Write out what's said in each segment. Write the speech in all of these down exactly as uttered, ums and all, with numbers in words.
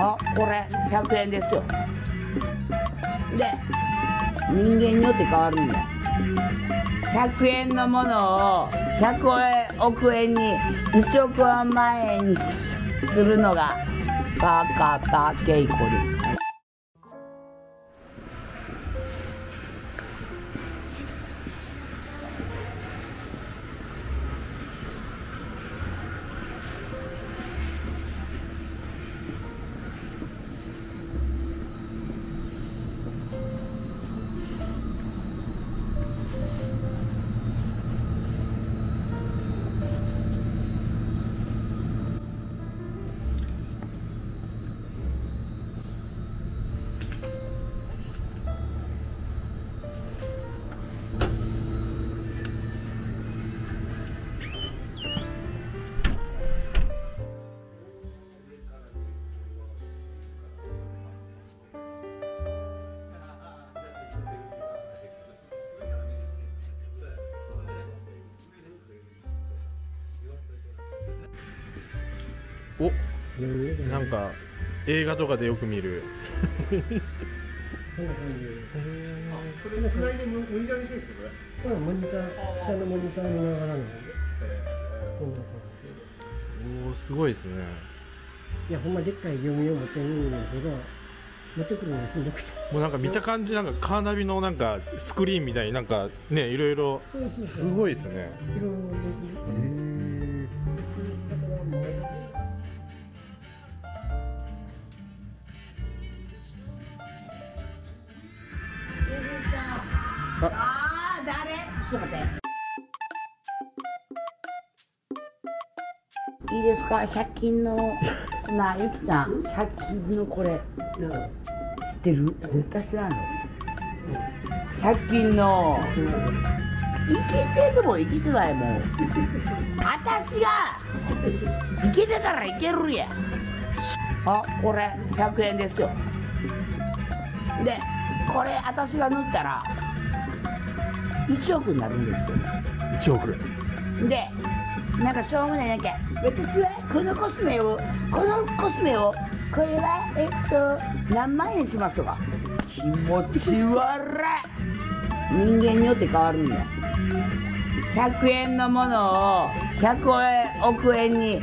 あ、これひゃくえんですよ。で、人間によって変わるんだ。ひゃくえんのものをひゃくおくえんにいちおくまんえんにするのが坂田佳子です。お、なんか映画とかでよく見る。それもつないでモニターにしてるんですか、これ。うん、モニター、下のモニター見ながら。おお、すごいですね。いや、ほんまでっかい業務用持ってるんだけど、持ってくるのがしんどくて。もうなんか見た感じ、なんかカーナビのなんかスクリーンみたいになんかね、いろいろ。すごいですね。ああ、誰？ちょっと待って。いいですか、百均のなゆきちゃん、百均のこれ、うん、知ってる？絶対知らんの。百、うん、均の、うん、生きてるもん生きてないもん。私が生きてたらいけるや。あ、これひゃくえんですよ。で、これ私が塗ったら。いちおくになるんですよ。いちおくで、なんかしょうもないなんか、私はこのコスメをこのコスメをこれはえっとなんまんえんしますとか、気持ち悪い。人間によって変わるんだ。ひゃくえんのものをひゃくおくえんにい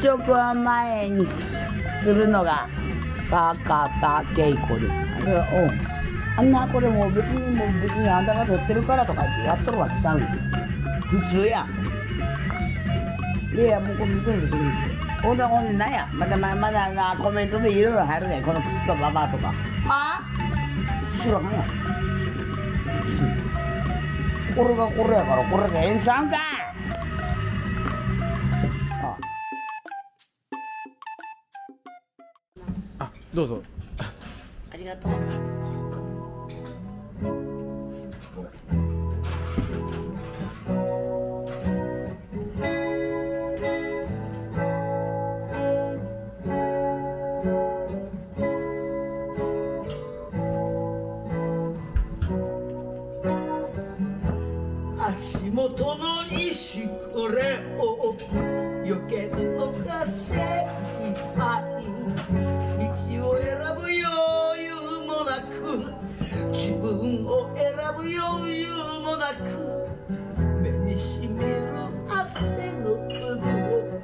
ちおくまんえんにするのが坂田佳子です。それはオンあんな、これもう別にもう別にあんたが取ってるからとかってやっとるわけちゃうよ、普通や。いや、もうこれ見せるでくるんで、おだこんでなんや、まだまだなコメントでいろいろ入るねん、このクソババアとか。ああ、知らんやん。これがこれやからこれでええんちゃうんかい。ああ、あ、どうぞ。ありがとう。足元の石これを避けるのが精一杯、道を選ぶ余裕もなく、自分を選ぶ余裕もなく、目にしみる汗の粒を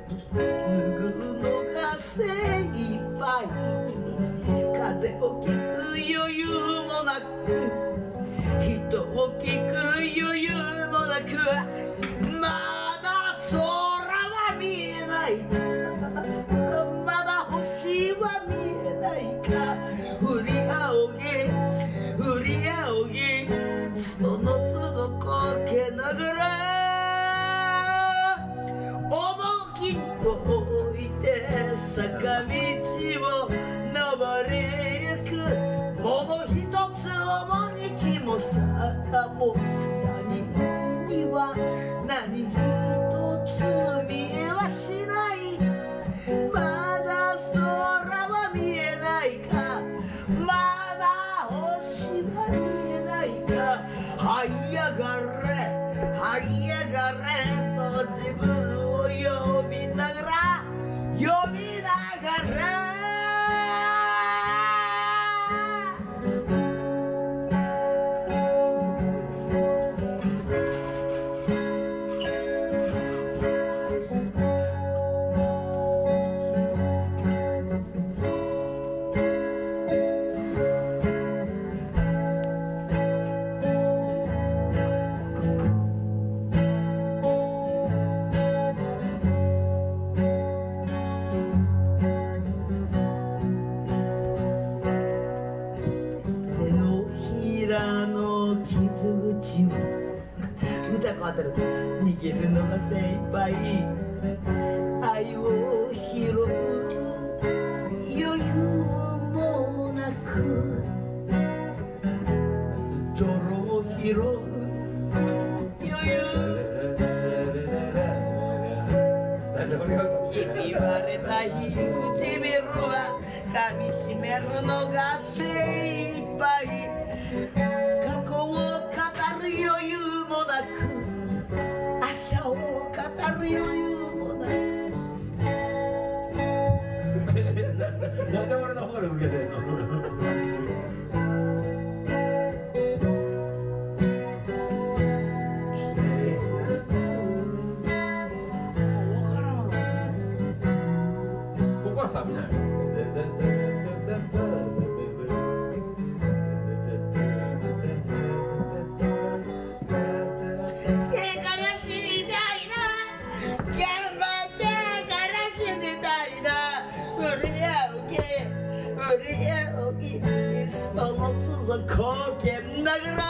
拭うのが精一杯、風を聞く余裕もなく、人を聞く余裕まだ空は見えない、まだ星は見えないか、振り仰ぎ振り仰ぎその都度こけながら、重きを置いて坂道を登りゆく、もの一つ重にきも坂も何一つ見えはしない、まだ空は見えないか、まだ星は見えないか、這い上がれ這い上がれと自分を呼びながら呼びながら渡る。逃げるのが精一杯、愛を拾う余裕もなく、泥を拾う余裕。ひび割れた唇は噛みしめるのが精一杯、過去を語る余裕もなく、明日を語る余裕もなく。なんで俺の方に向けてんの？ここはサビない。貢献ながら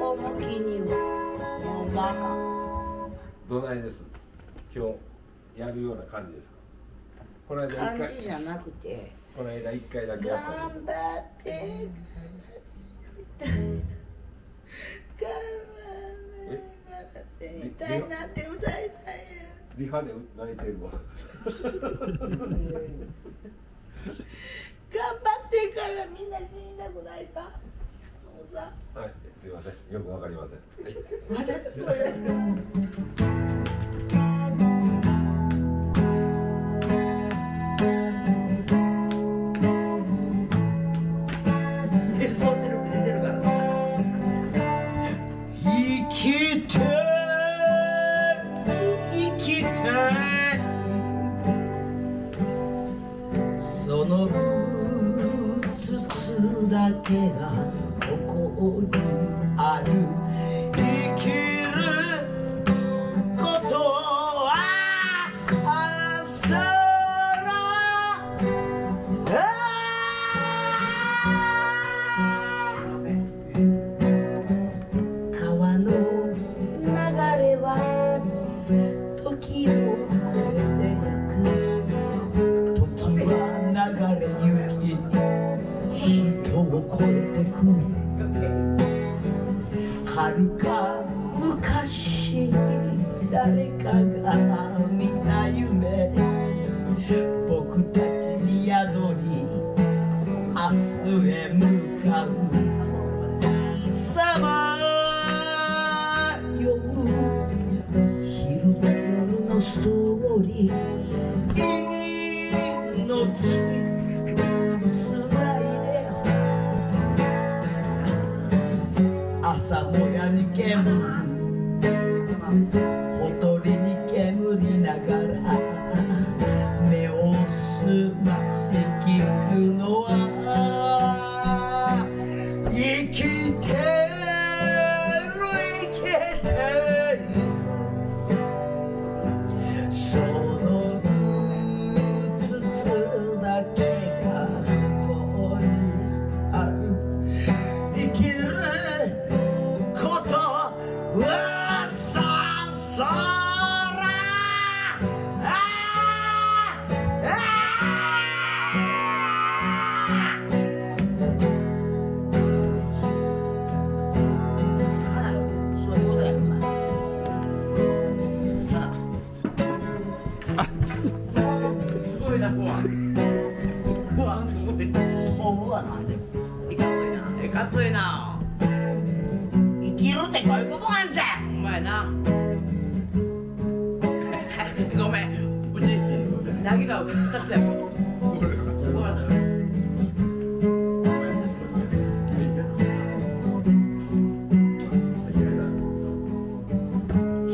重きにはどないです。今日やるような感じですか？この間いっかい感じじゃなくて、この間一回だけやった。頑張って悲しみたいな、頑張って悲しみたいなって歌いたいよ。リハで泣いてるわ。頑張ってからみんな死にたくないか。はい、すいません、よくわかりません。はい、私これ。だけがここにある。生きることはさら川の流れは時を越えてゆく。時は流れゆく。はるか昔に誰かが見た夢、僕たちに宿り明日へ向かう。さまよう昼と夜のストーリー、命朝もやに煙ほとりに煙りながら目を澄まして聞くのは生きてる生きてる。そのうつつだけがここにある。生きる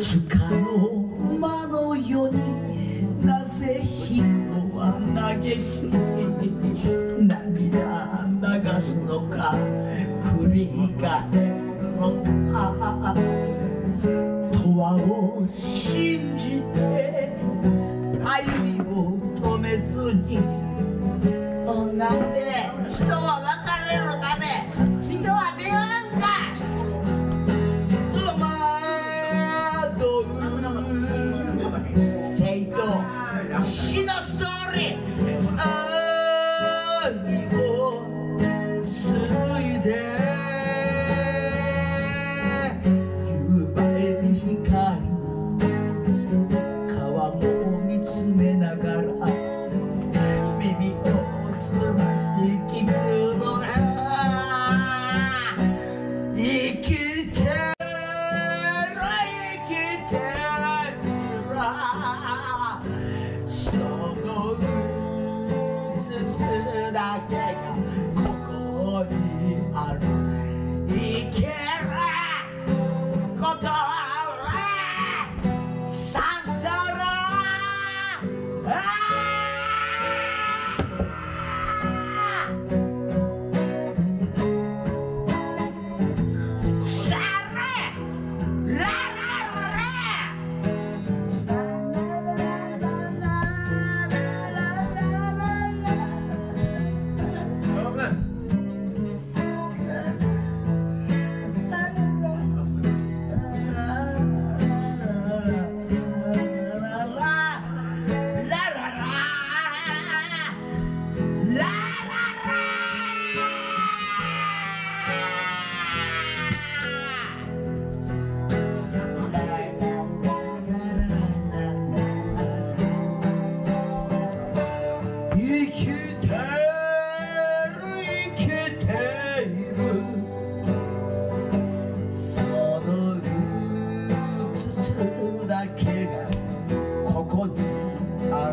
つかの間の世になぜ人は嘆き涙流すのか繰り返すのか。永遠を信じて歩みを止めずに、なぜ人は別れるため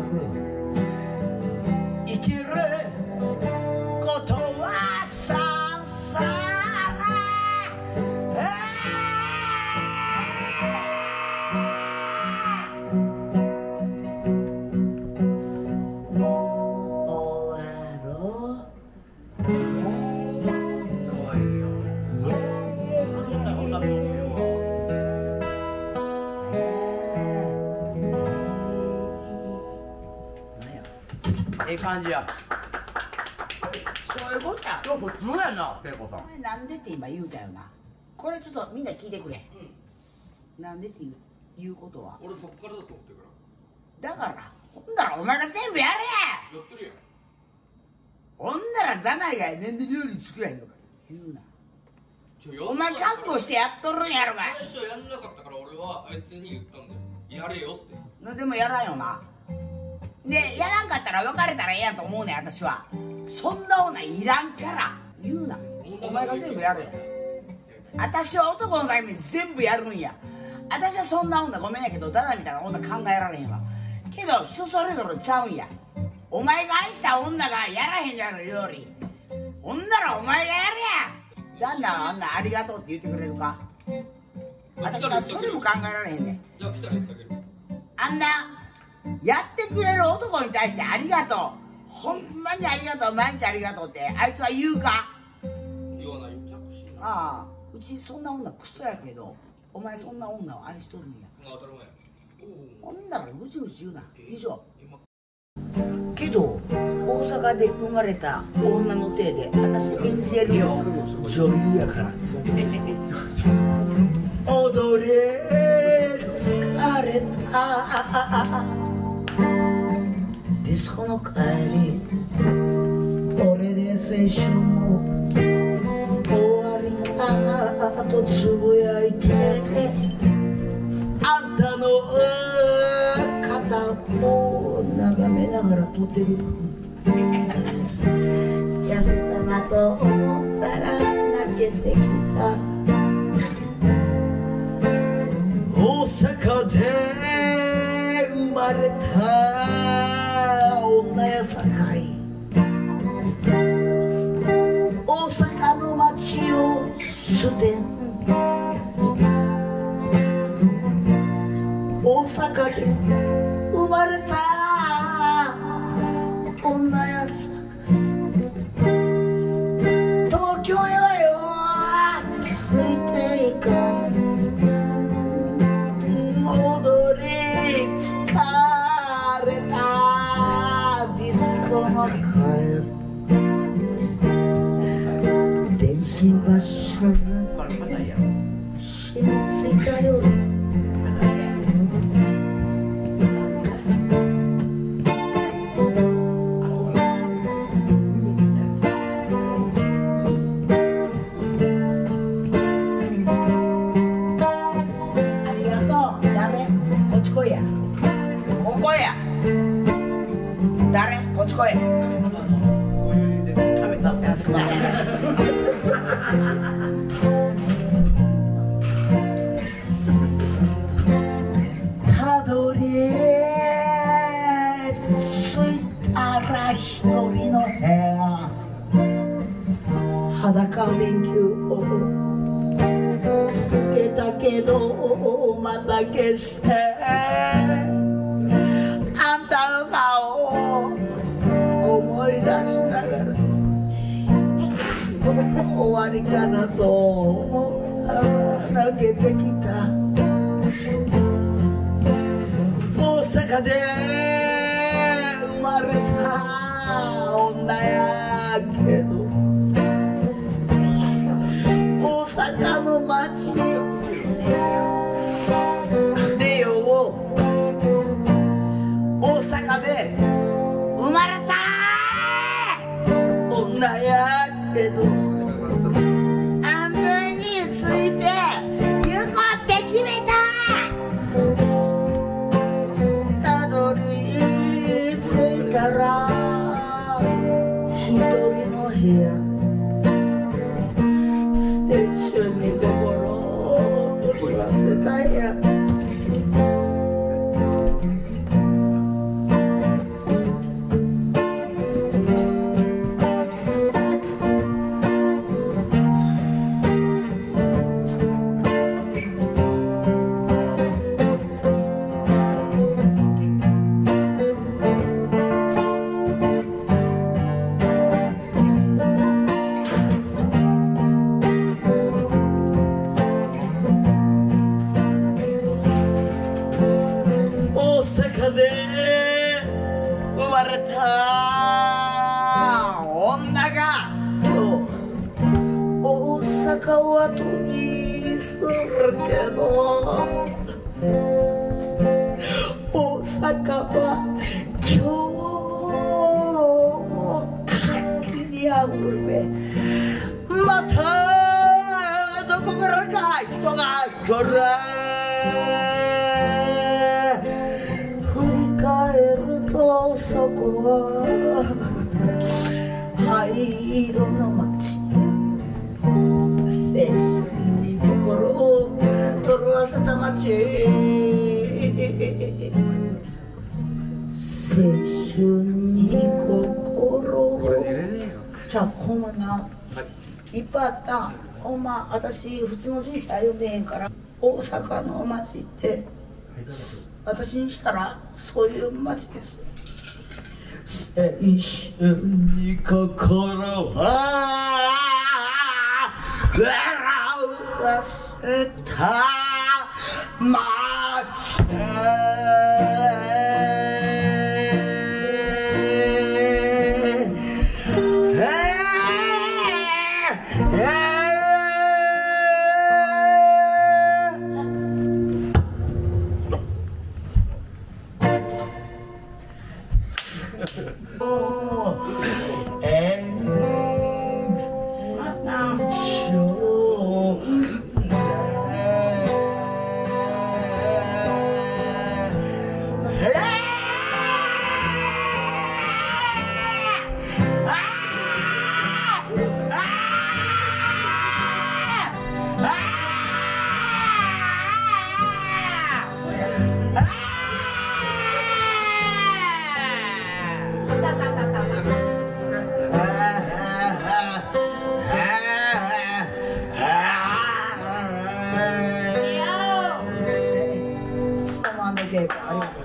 なる。生きることはささらもう終わろう。ええ感じや。そういうことや。今日普通やな、聖子さん。これなんでって今言うたよな。これちょっとみんな聞いてくれ。うん、なんでっていうことは。俺そっからだと思ってから。だから、ほんならお前が全部やれ。やってるやん。ほんならダナイが年で料理作らへんのか。言うな。お前覚悟してやっとるんやろが。最初やんなかったから俺はあいつに言ったんだよ。やれよって。でもやらんよな。で、やらんかったら別れたらええやんと思うねん、私は。そんな女いらんから言うな。お前が全部やるやん。私は男のために全部やるんや。私はそんな女ごめんやけど、ダダみたいな女考えられへんわ。けど人それぞれちゃうんや。お前が愛した女がやらへんやろ料理。ほんならお前がやるやん。旦那はあんなありがとうって言ってくれるか。私はそれも考えられへんねん。あんなやってくれる男に対してありがとう、ほんまにありがとう、毎日ありがとうってあいつは言うか。言わない。ああ、うちそんな女クソやけど、お前そんな女を愛しとるんや。当たり前や。ほんだからぐちぐち言うな。以上。けど大阪で生まれた女の体で私演じてるよ、女優やから。踊れ疲れたディスコの帰り、俺で青春も終わりかなとつぶやいて、あんたの肩を眺めながら撮ってる。痩せたなと思ったら泣けてきた。大阪で生まれた女やさかい、大阪の街を捨てん、大阪で生まれた女やさかい、東京へはよついていかん、戻り疲れた電信柱に染みついたよ。ありがとう。誰？こっち来いや。ここや。誰？こっち来い。すまん。たどり着いたら一人の部屋、裸電球をつけたけどまた消して、あんたの顔を思い出しながら終わりかなと思ったら泣けてきた。大阪で生まれた女やけど、大阪の街でよ、大阪で生まれた女やけど、あんたについて行こうって決めた。たどり着いたら一人の部屋、ステーションに心を震わせたんや。で生まれた女が大阪を後にするけど、大阪は今日も活気にあふれ、またどこからか人が来る。そこは灰色の街、青春に心を震わせた街、青春に心を。じゃあほんまないっぱいあった。ほんま私普通の人生歩んでへんから、大阪の街って私にしたらそういう街です。青春に心は震わせた街。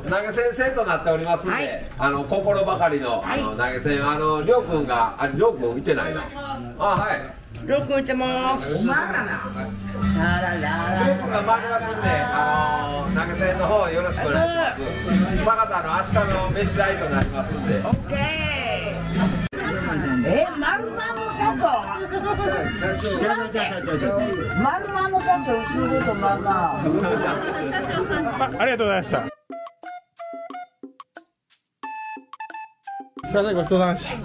投げ銭セットになっておりますんで、あの心ばかりの投げ銭、あのりょうくんが、ありょうくん見てないな。あ、はい。りょうくん見てます。お前らな。りょうくんが回りますんで、あの投げ銭の方よろしくお願いします。坂田の明日の飯代となりますんで。オッケー。え、マルマの社長。知らんぜ。マルマの社長仕事まだ。ありがとうございました。ごちそうさまでした。チ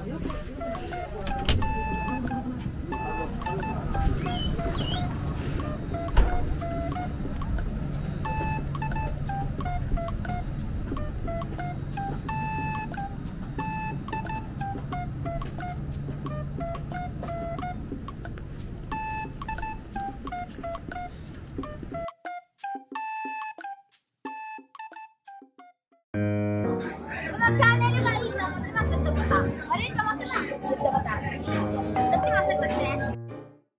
ャンネルがいいの。 ちょっと待ってね。